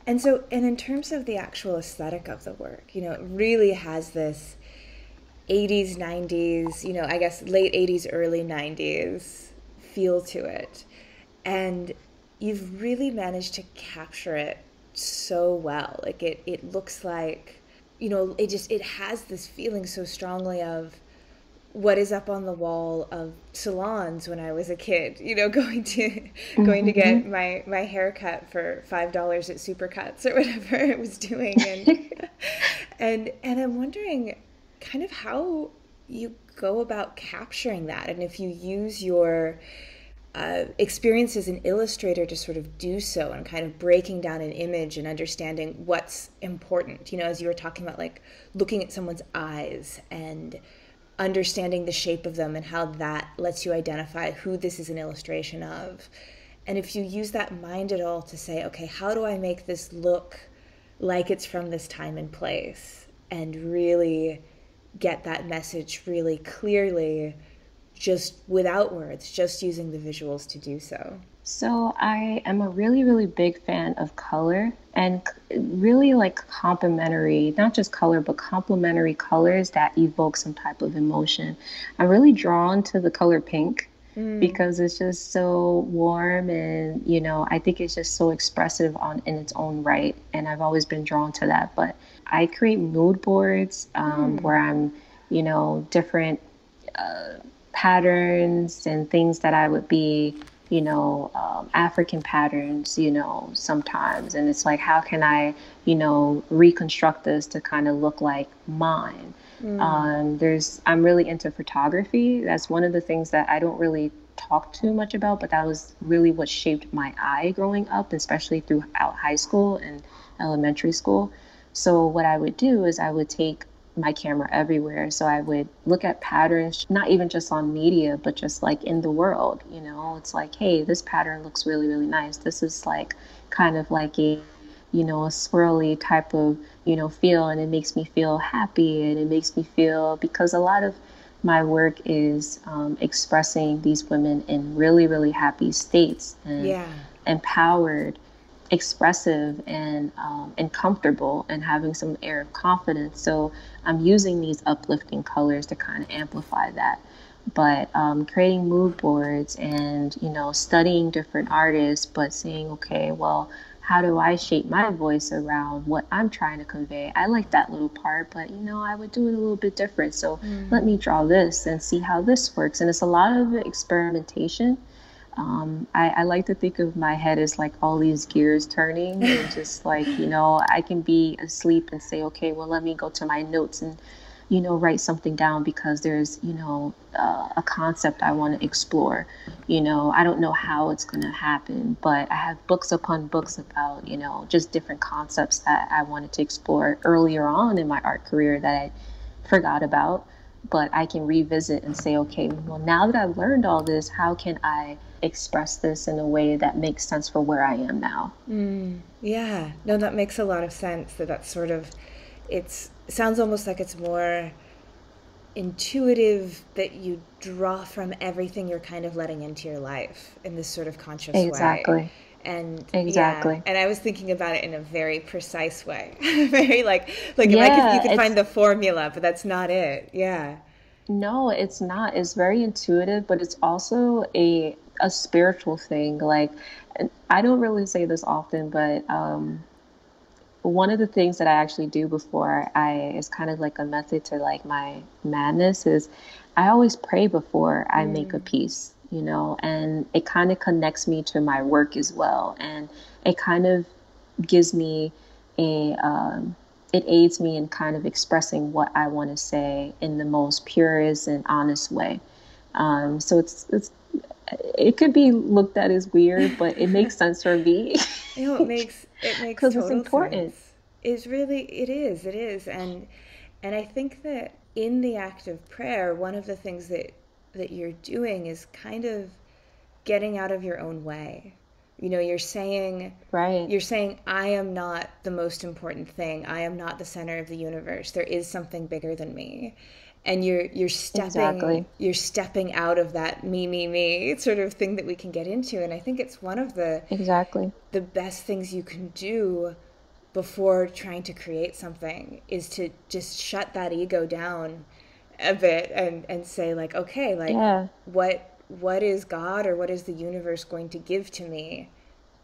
And so, and in terms of the actual aesthetic of the work, you know, it really has this eighties, nineties, you know, I guess late eighties, early nineties feel to it. And you've really managed to capture it so well. Like it, it looks like, you know, it just, it has this feeling so strongly of what is up on the wall of salons when I was a kid, you know, going to mm-hmm. going to get my, my hair cut for five dollars at Supercuts or whatever it was doing. And, and and I'm wondering kind of how you go about capturing that, and if you use your uh, experience as an illustrator to sort of do so, and kind of breaking down an image and understanding what's important, you know, as you were talking about, like looking at someone's eyes and understanding the shape of them and how that lets you identify who this is an illustration of. And if you use that mind at all to say, okay, how do I make this look like it's from this time and place, and really get that message really clearly, just without words, just using the visuals to do so? So I am a really, really big fan of color, and really like complementary, not just color, but complementary colors that evoke some type of emotion. I'm really drawn to the color pink mm. because it's just so warm, and, you know, I think it's just so expressive on in its own right. And I've always been drawn to that. But I create mood boards um, mm. where I'm, you know, different uh, patterns and things that I would be, you know, um, African patterns, you know, sometimes. And it's like, how can I, you know, reconstruct this to kind of look like mine? Mm. Um, there's, I'm really into photography. That's one of the things that I don't really talk too much about, but that was really what shaped my eye growing up, especially throughout high school and elementary school. So what I would do is I would take my camera everywhere. So I would look at patterns, not even just on media, but just like in the world, you know, it's like, hey, this pattern looks really, really nice. This is like kind of like a, you know, a swirly type of, you know, feel, and it makes me feel happy, and it makes me feel, because a lot of my work is um, expressing these women in really, really happy states, and yeah. empowered, expressive, and um, and comfortable, and having some air of confidence. So I'm using these uplifting colors to kind of amplify that. But um, creating mood boards and, you know, studying different artists, but saying, okay, well, how do I shape my voice around what I'm trying to convey? I like that little part, but, you know, I would do it a little bit different. So mm. let me draw this and see how this works. And it's a lot of experimentation. Um, I, I like to think of my head as like all these gears turning, and just like, you know, I can be asleep and say, okay, well, let me go to my notes and, you know, write something down, because there's, you know, uh, a concept I want to explore. You know, I don't know how it's going to happen, but I have books upon books about, you know, just different concepts that I wanted to explore earlier on in my art career that I forgot about, but I can revisit and say, okay, well, now that I've learned all this, how can I express this in a way that makes sense for where I am now? Mm, yeah, no, that makes a lot of sense. That that's sort of, it's, sounds almost like it's more intuitive, that you draw from everything you're kind of letting into your life in this sort of conscious exactly. way. And, exactly. Yeah, and I was thinking about it in a very precise way. Very like, like yeah, if I could, you could find the formula, but that's not it. Yeah. No, it's not. It's very intuitive, but it's also a, a spiritual thing. Like, I don't really say this often, but, um, one of the things that I actually do before I, is kind of like a method to like my madness, is I always pray before I mm. make a piece, you know, and it kind of connects me to my work as well. And it kind of gives me a, um, it aids me in kind of expressing what I want to say in the most purest and honest way. Um, so it's, it's, it could be looked at as weird, but it makes sense for me. No, it makes it makes total it's important. Sense. It's really it is it is, and and I think that in the act of prayer, one of the things that that you're doing is kind of getting out of your own way. You know, you're saying right. You're saying, I am not the most important thing. I am not the center of the universe. There is something bigger than me. And you're you're stepping exactly. you're stepping out of that me me me sort of thing that we can get into, and I think it's one of the exactly the best things you can do before trying to create something, is to just shut that ego down a bit and and say like, okay, like yeah. what what is God or what is the universe going to give to me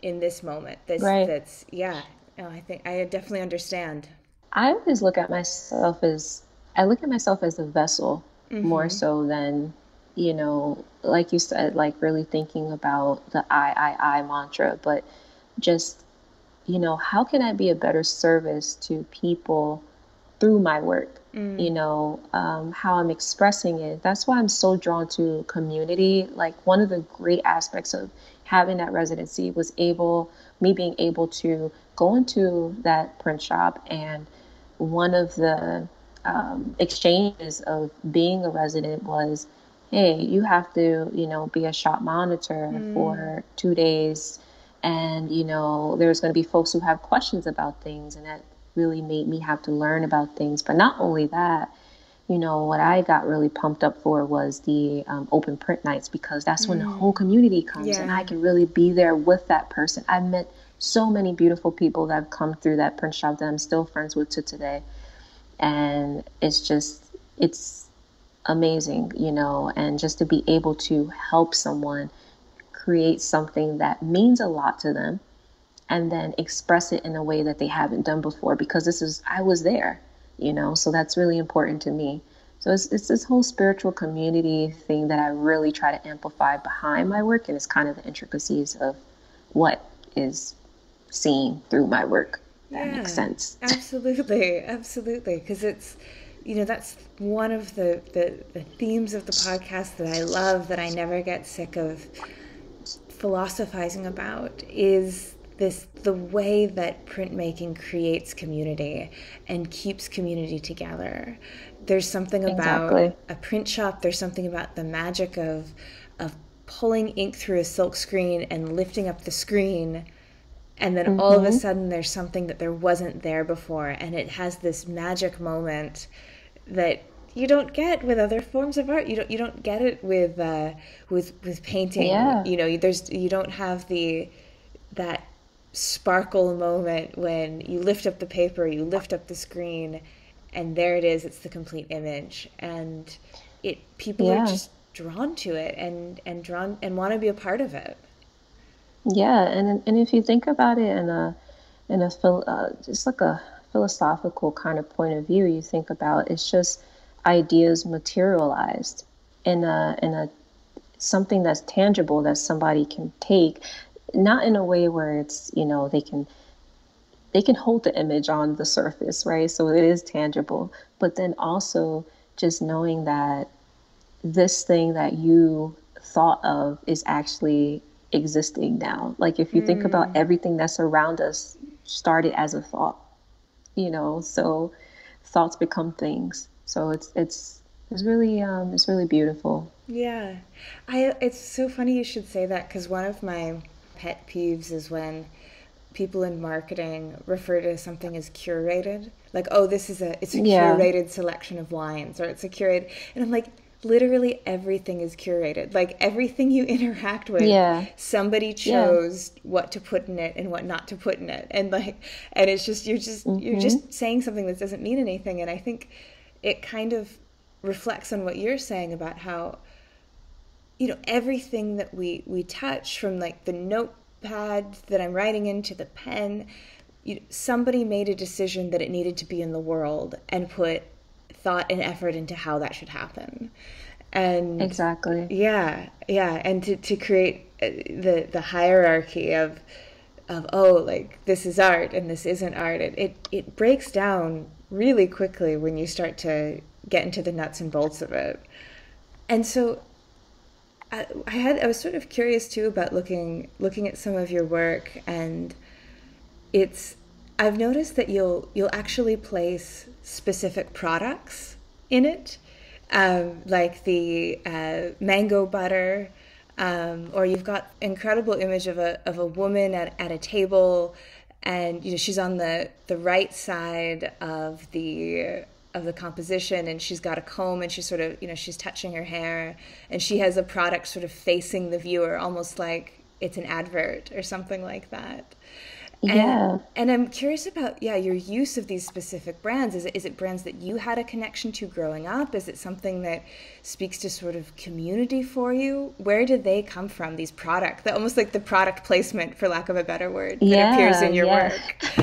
in this moment? That's right. that's yeah. No, I think I definitely understand. I always look at myself as. I look at myself as a vessel mm-hmm. more so than, you know, like you said, like really thinking about the I, I, I mantra, but just, you know, how can I be a better service to people through my work? Mm. You know, um, how I'm expressing it. That's why I'm so drawn to community. Like one of the great aspects of having that residency was able, me being able to go into that print shop, and one of the Um, exchanges of being a resident was, hey, you have to, you know, be a shop monitor mm. for two days. And, you know, there's going to be folks who have questions about things. And that really made me have to learn about things. But not only that, you know, what I got really pumped up for was the um, open print nights, because that's mm. when the whole community comes yeah. and I can really be there with that person. I've met so many beautiful people that have come through that print shop that I'm still friends with to today. And it's just, it's amazing, you know, and just to be able to help someone create something that means a lot to them and then express it in a way that they haven't done before, because this is, I was there, you know, so that's really important to me. So it's, it's this whole spiritual community thing that I really try to amplify behind my work. And it's kind of the intricacies of what is seen through my work. That yeah, makes sense. Absolutely. Absolutely. Because it's, you know, that's one of the, the, the themes of the podcast that I love, that I never get sick of philosophizing about, is this, the way that printmaking creates community and keeps community together. There's something about exactly. a print shop. There's something about the magic of, of pulling ink through a silk screen and lifting up the screen And then mm-hmm. all of a sudden there's something that there wasn't there before. And it has this magic moment that you don't get with other forms of art. You don't, you don't get it with, uh, with, with painting, yeah. you know, there's, you don't have the, that sparkle moment when you lift up the paper, you lift up the screen, and there it is. It's the complete image. And it, people yeah. are just drawn to it and, and drawn and want to be a part of it. Yeah. And, and if you think about it in a, in a, uh, just like a philosophical kind of point of view, you think about, it's just ideas materialized in a, in a, something that's tangible that somebody can take, not in a way where it's, you know, they can, they can hold the image on the surface, right? So it is tangible, but then also just knowing that this thing that you thought of is actually existing now. Like if you mm. think about everything that's around us started as a thought, you know, so thoughts become things. So it's, it's, it's really, um, it's really beautiful. Yeah. I, it's so funny you should say that, 'cause one of my pet peeves is when people in marketing refer to something as curated, like, oh, this is a, it's a yeah. curated selection of wines, or it's a curated. And I'm like, literally everything is curated. Like everything you interact with, yeah. somebody chose yeah. what to put in it and what not to put in it. And like, and it's just, you're just, mm-hmm. you're just saying something that doesn't mean anything. And I think it kind of reflects on what you're saying about how, you know, everything that we, we touch, from like the notepad that I'm writing into the pen, you, somebody made a decision that it needed to be in the world and put thought and effort into how that should happen. And exactly. Yeah. Yeah. And to, to create the, the hierarchy of, of, oh, like this is art and this isn't art. It, it, it breaks down really quickly when you start to get into the nuts and bolts of it. And so I, I had, I was sort of curious too about looking, looking at some of your work, and it's, I've noticed that you'll you'll actually place specific products in it, um, like the uh, mango butter, um, or you've got incredible image of a of a woman at, at a table, and you know she's on the the right side of the of the composition, and she's got a comb, and she's sort of you know she's touching her hair, and she has a product sort of facing the viewer, almost like it's an advert or something like that. And, yeah. And I'm curious about, yeah, your use of these specific brands. Is it, is it brands that you had a connection to growing up? Is it something that speaks to sort of community for you? Where did they come from, these products? That almost like the product placement, for lack of a better word, that yeah, appears in your yeah. work.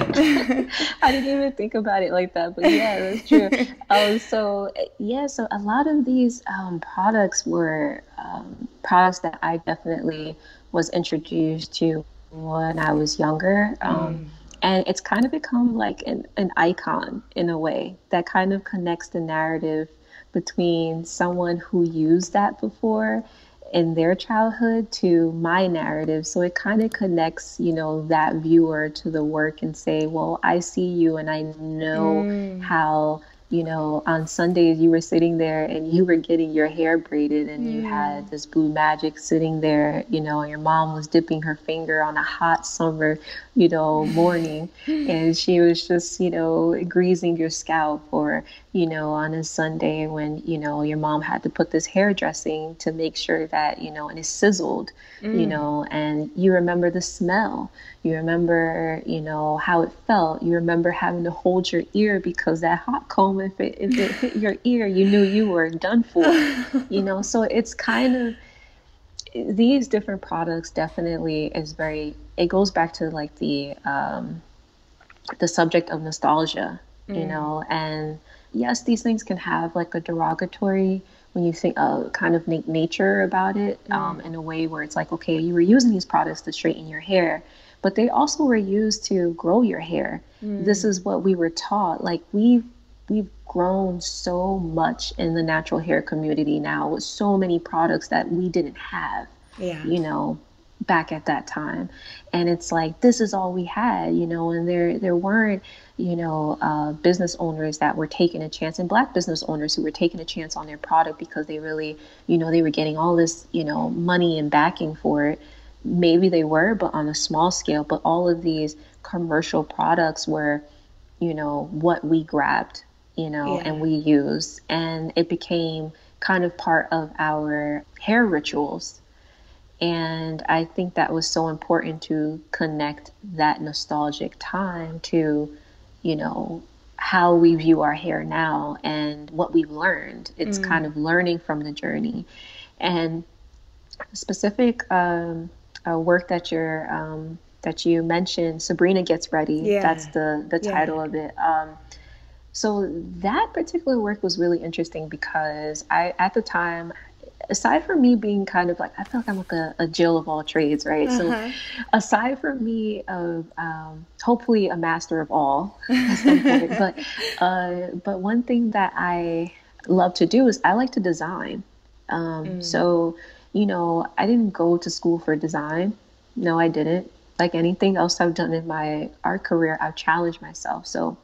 I didn't even think about it like that, but yeah, that's true. um, so, yeah, so a lot of these um, products were um, products that I definitely was introduced to when I was younger, um, mm. and it's kind of become like an, an icon in a way that kind of connects the narrative between someone who used that before in their childhood to my narrative. So it kind of connects, you know, that viewer to the work and say, well, I see you, and I know mm. how, you know, on Sundays you were sitting there and you were getting your hair braided, and yeah. you had this Blue Magic sitting there, you know, and your mom was dipping her finger on a hot summer, you know, morning, and she was just, you know, greasing your scalp, or, you know, on a Sunday when, you know, your mom had to put this hair dressing to make sure that, you know, and it sizzled, mm. you know, and you remember the smell, you remember, you know, how it felt, you remember having to hold your ear because that hot comb, if it, if it hit your ear, you knew you were done for, you know, so it's kind of, these different products definitely is very, it goes back to like the, um, the subject of nostalgia, mm. you know, and yes, these things can have like a derogatory, when you think uh, kind of na- nature about it, um, mm. in a way where it's like, okay, you were using these products to straighten your hair, but they also were used to grow your hair. Mm. This is what we were taught. Like we've, we've grown so much in the natural hair community now with so many products that we didn't have, yeah. you know, back at that time. And it's like, this is all we had, you know, and there, there weren't, you know, uh, business owners that were taking a chance, and Black business owners who were taking a chance on their product because they really, you know, they were getting all this, you know, money and backing for it, maybe they were, but on a small scale. But all of these commercial products were, you know, what we grabbed, you know, yeah. and we used. And it became kind of part of our hair rituals. And I think that was so important to connect that nostalgic time to, you know, how we view our hair now and what we've learned. It's mm. kind of learning from the journey. And specific um, uh, work that you're um, that you mentioned, Sabrina Gets Ready. Yeah. That's the the yeah. title of it. Um, so that particular work was really interesting because I, at the time, aside from me being kind of like, I feel like I'm like a, a Jill of all trades, right? Uh-huh. So aside from me of um, hopefully a master of all, at some point, but uh, but one thing that I love to do is I like to design. Um, mm. So, you know, I didn't go to school for design. No, I didn't. Like anything else I've done in my art career, I've challenged myself. So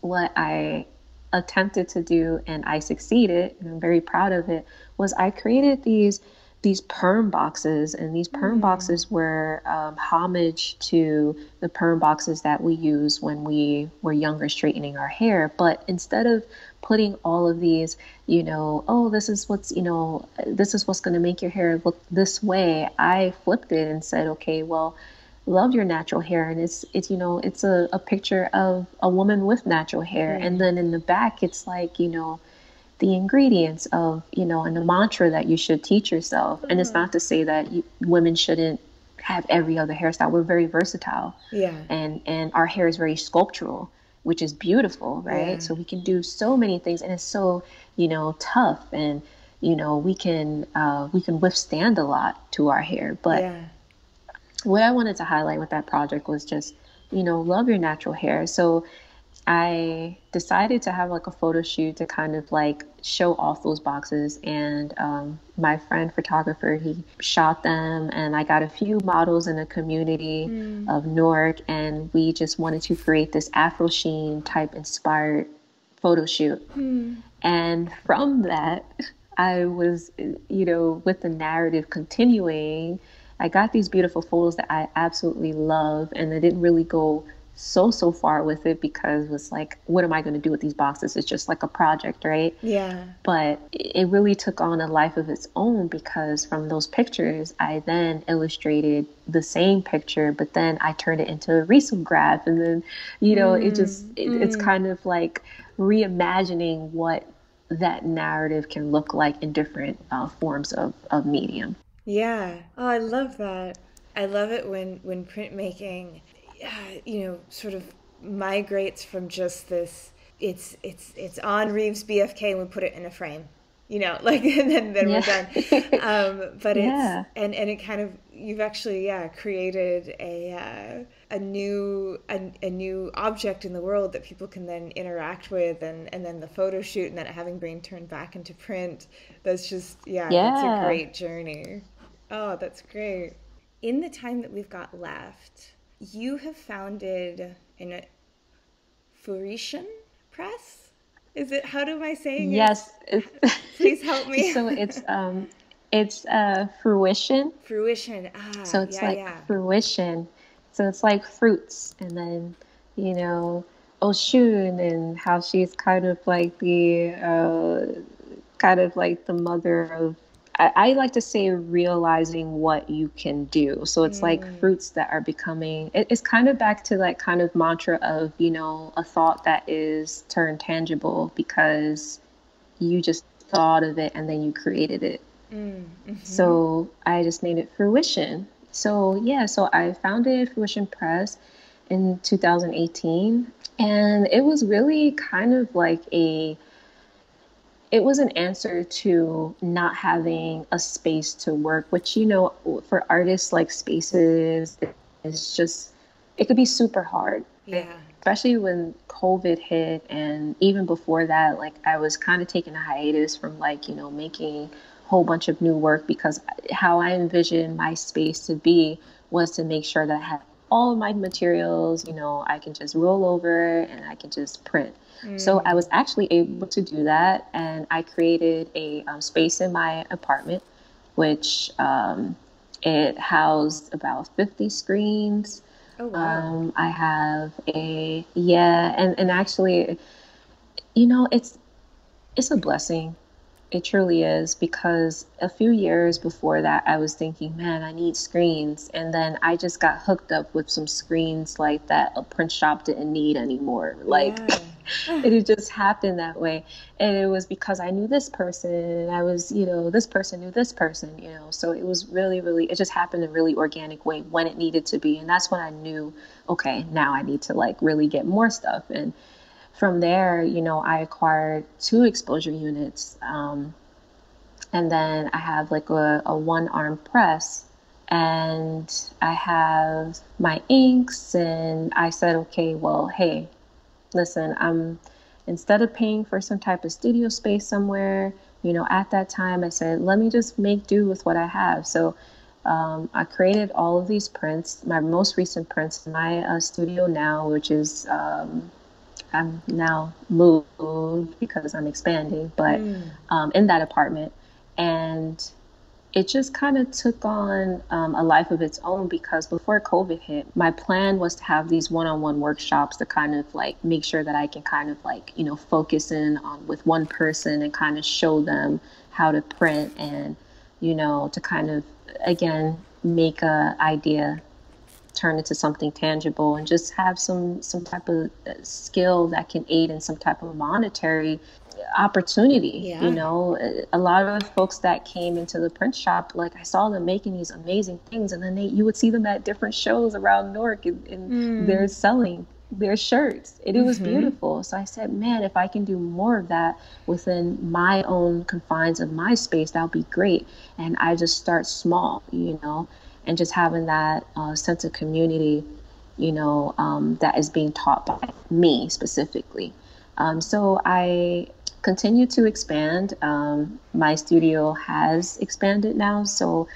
what I attempted to do, and I succeeded, and I'm very proud of it, was I created these these perm boxes, and these perm mm. boxes were um, homage to the perm boxes that we used when we were younger straightening our hair. But instead of putting all of these, you know, oh, this is what's, you know, this is what's going to make your hair look this way, I flipped it and said, okay, well, love your natural hair. And it's, it's, you know, it's a, a picture of a woman with natural hair. Mm. And then in the back, it's like, you know, the ingredients of, you know, and the mantra that you should teach yourself. Mm. And it's not to say that you, women shouldn't have every other hairstyle. We're very versatile. Yeah. And, and our hair is very sculptural, which is beautiful, right? Yeah. So we can do so many things, and it's so, you know, tough, and, you know, we can, uh, we can withstand a lot to our hair. But yeah. what I wanted to highlight with that project was just, you know, love your natural hair. So I decided to have like a photo shoot to kind of like show off those boxes. And um, my friend photographer, he shot them, and I got a few models in the community mm. of Newark. And we just wanted to create this Afro-Sheen type inspired photo shoot. Mm. And from that, I was, you know, with the narrative continuing, I got these beautiful photos that I absolutely love, and I didn't really go so, so far with it because it was like, what am I going to do with these boxes? It's just like a project, right? Yeah. But it really took on a life of its own because from those pictures, I then illustrated the same picture, but then I turned it into a resum graph. And then, you know, mm. it just, it, mm. it's kind of like reimagining what that narrative can look like in different uh, forms of, of medium. Yeah. Oh, I love that. I love it when, when printmaking, you know, sort of migrates from just this, it's it's it's on Reeves B F K, and we put it in a frame, you know, like, and then, then yeah. we're done. Um, but yeah. it's, and, and it kind of, you've actually, yeah, created a uh, a new a, a new object in the world that people can then interact with, and, and then the photo shoot, and then having being turned back into print. That's just, yeah, yeah. it's a great journey. Oh, that's great. In the time that we've got left, you have founded a Fruition Press? Is it, how do I say it? Yes. Please help me. So it's um it's uh fruition. Fruition. Ah. So it's yeah, like yeah. fruition. So it's like fruits, and then, you know, Oshun, and how she's kind of like the uh kind of like the mother of, I like to say, realizing what you can do. So it's mm. like fruits that are becoming, it, it's kind of back to that kind of mantra of, you know, a thought that is turned tangible because you just thought of it and then you created it. Mm. Mm-hmm. So I just named it Fruition. So yeah, so I founded Fruition Press in two thousand eighteen, and it was really kind of like a, it was an answer to not having a space to work, which, you know, for artists, like, spaces, it's just, it could be super hard. Yeah. Especially when COVID hit, and even before that, like, I was kind of taking a hiatus from, like, you know, making a whole bunch of new work, because how I envisioned my space to be was to make sure that I had all of my materials, you know, I can just roll over and I can just print. Mm. So I was actually able to do that, and I created a um, space in my apartment, which um, It housed about fifty screens. Oh, wow. Um, I have a, yeah, and, and actually, you know, it's, it's a blessing. It truly is, because a few years before that, I was thinking, man, I need screens. And then I just got hooked up with some screens like that a print shop didn't need anymore. Like, yeah. It just happened that way. And it was because I knew this person, and I was, you know, this person knew this person, you know. So it was really, really, it just happened in a really organic way when it needed to be. And that's when I knew, okay, now I need to like really get more stuff. And from there, you know, I acquired two exposure units, um, and then I have like a, a one-arm press, and I have my inks, and I said, okay, well, hey, listen, I'm, instead of paying for some type of studio space somewhere, you know, at that time, I said, let me just make do with what I have. So Um, I created all of these prints, my most recent prints, in my uh, studio now, which is, um, I'm now moved because I'm expanding, but mm. um, in that apartment. And it just kind of took on um, a life of its own, because before COVID hit, my plan was to have these one-on-one workshops to kind of like make sure that I can kind of like, you know, focus in on with one person and kind of show them how to print, and, you know, to kind of, again, make a idea turn into something tangible, and just have some some type of skill that can aid in some type of monetary opportunity. Yeah. You know, a lot of folks that came into the print shop, like I saw them making these amazing things, and then they you would see them at different shows around Newark, and, and mm. they're selling their shirts, and it mm-hmm. was beautiful. So I said, man, if I can do more of that within my own confines of my space, that would be great. And I just start small, you know, and just having that uh, sense of community, you know, um, that is being taught by me specifically. Um, so I continue to expand. Um, my studio has expanded now, so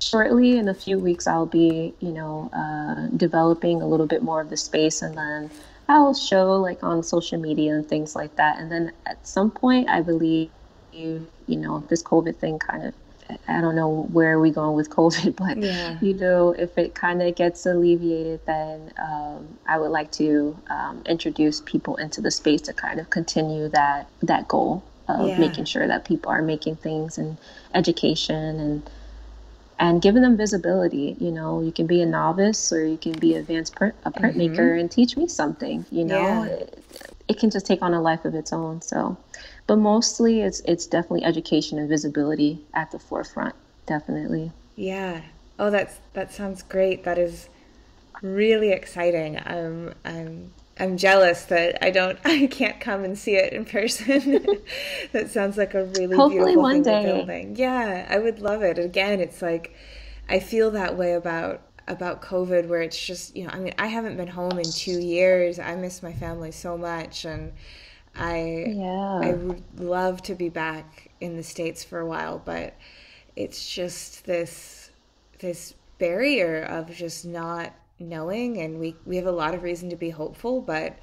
shortly, in a few weeks, I'll be, you know, uh, developing a little bit more of the space, and then I'll show like on social media and things like that. And then at some point, I believe, you know, this COVID thing kind of, I don't know where we're going with COVID, but, yeah. you know, if it kind of gets alleviated, then um, I would like to um, introduce people into the space to kind of continue that, that goal of yeah. making sure that people are making things and education and And giving them visibility. You know, you can be a novice, or you can be advanced print, a printmaker mm-hmm. and teach me something, you know, yeah. it, it can just take on a life of its own. So, but mostly it's, it's definitely education and visibility at the forefront. Definitely. Yeah. Oh, that's, that sounds great. That is really exciting. Um, I'm, I'm jealous that I don't, I can't come and see it in person. That sounds like a really Hopefully beautiful one thing day. To building. Yeah, I would love it. Again, it's like, I feel that way about, about COVID, where it's just, you know, I mean, I haven't been home in two years. I miss my family so much. And I, yeah. I would love to be back in the States for a while, but it's just this, this barrier of just not knowing, and we we have a lot of reason to be hopeful, but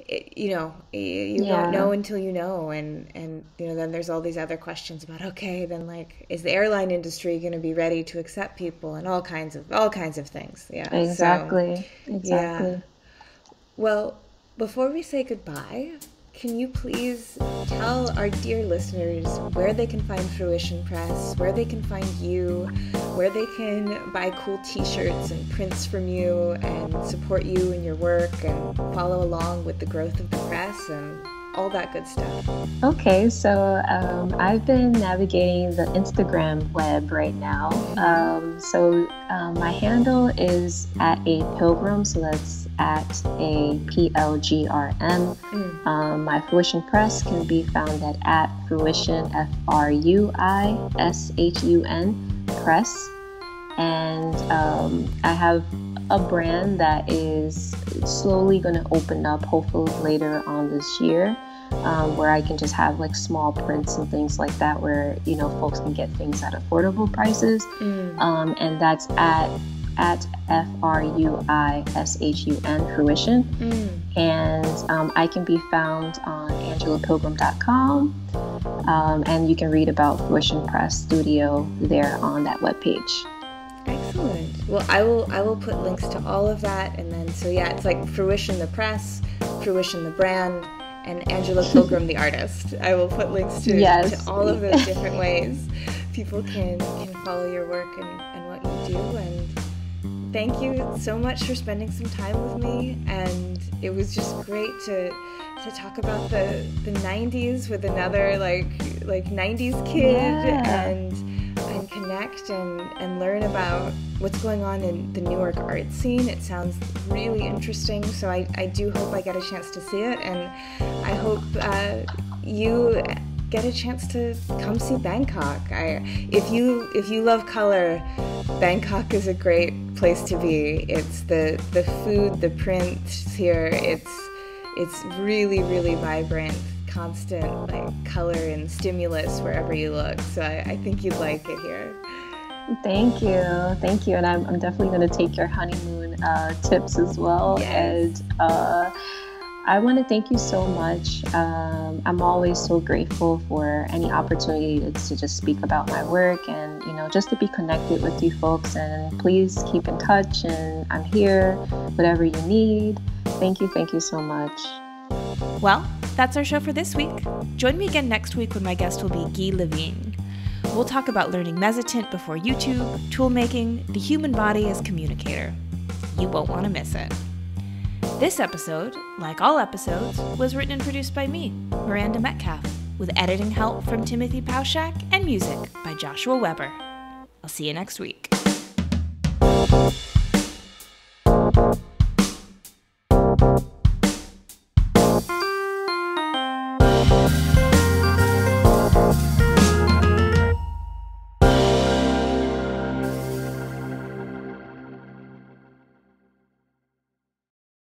it, you know you, you yeah. don't know until you know, and and you know then there's all these other questions about, okay, then like, is the airline industry going to be ready to accept people, and all kinds of all kinds of things. Yeah, exactly. So, exactly. Yeah. Well, before we say goodbye, can you please tell our dear listeners where they can find Fruition Press, where they can find you, where they can buy cool t-shirts and prints from you, and support you in your work, and follow along with the growth of the press, and all that good stuff? Okay, so um, I've been navigating the Instagram web right now. Um, so uh, my handle is at a pilgrim, so that's at a P L G R M. Mm. Um, my Fruition Press can be found at at Fruition, F R U I S H U N, Press. And um, I have a brand that is slowly going to open up, hopefully later on this year, um, where I can just have like small prints and things like that, where, you know, folks can get things at affordable prices. Mm. Um, and that's at at F R U I S H U N, Fruition. Mm. And um, I can be found on angela pilgrim dot com, um, and you can read about Fruition Press Studio there on that webpage. Well, I will I will put links to all of that, and then so yeah, it's like Fruition the Press, Fruition the brand, and Angela Pilgrim the artist. I will put links to, yes. to all of those different ways people can, can follow your work and, and what you do. And thank you so much for spending some time with me. And it was just great to to talk about the the nineties with another like like nineties kid, yeah. and and connect and and learn about what's going on in the Newark art scene. It sounds really interesting, so I, I do hope I get a chance to see it, and I hope uh, you get a chance to come see Bangkok. I, if you if you love color, Bangkok is a great place to be. It's the the food, the prints here. It's it's really really vibrant, constant like color and stimulus wherever you look. So I, I think you'd like it here. Thank you, thank you, and I'm I'm definitely going to take your honeymoon uh, tips as well. Yes. And uh, I want to thank you so much. Um, I'm always so grateful for any opportunity to, to just speak about my work and, you know, just to be connected with you folks. And please keep in touch, and I'm here, whatever you need. Thank you, thank you so much. Well, that's our show for this week. Join me again next week when my guest will be Guy Levine. We'll talk about learning mezzotint before YouTube, tool making, the human body as communicator. You won't want to miss it. This episode, like all episodes, was written and produced by me, Miranda Metcalf, with editing help from Timothy Pauschak and music by Joshua Weber. I'll see you next week.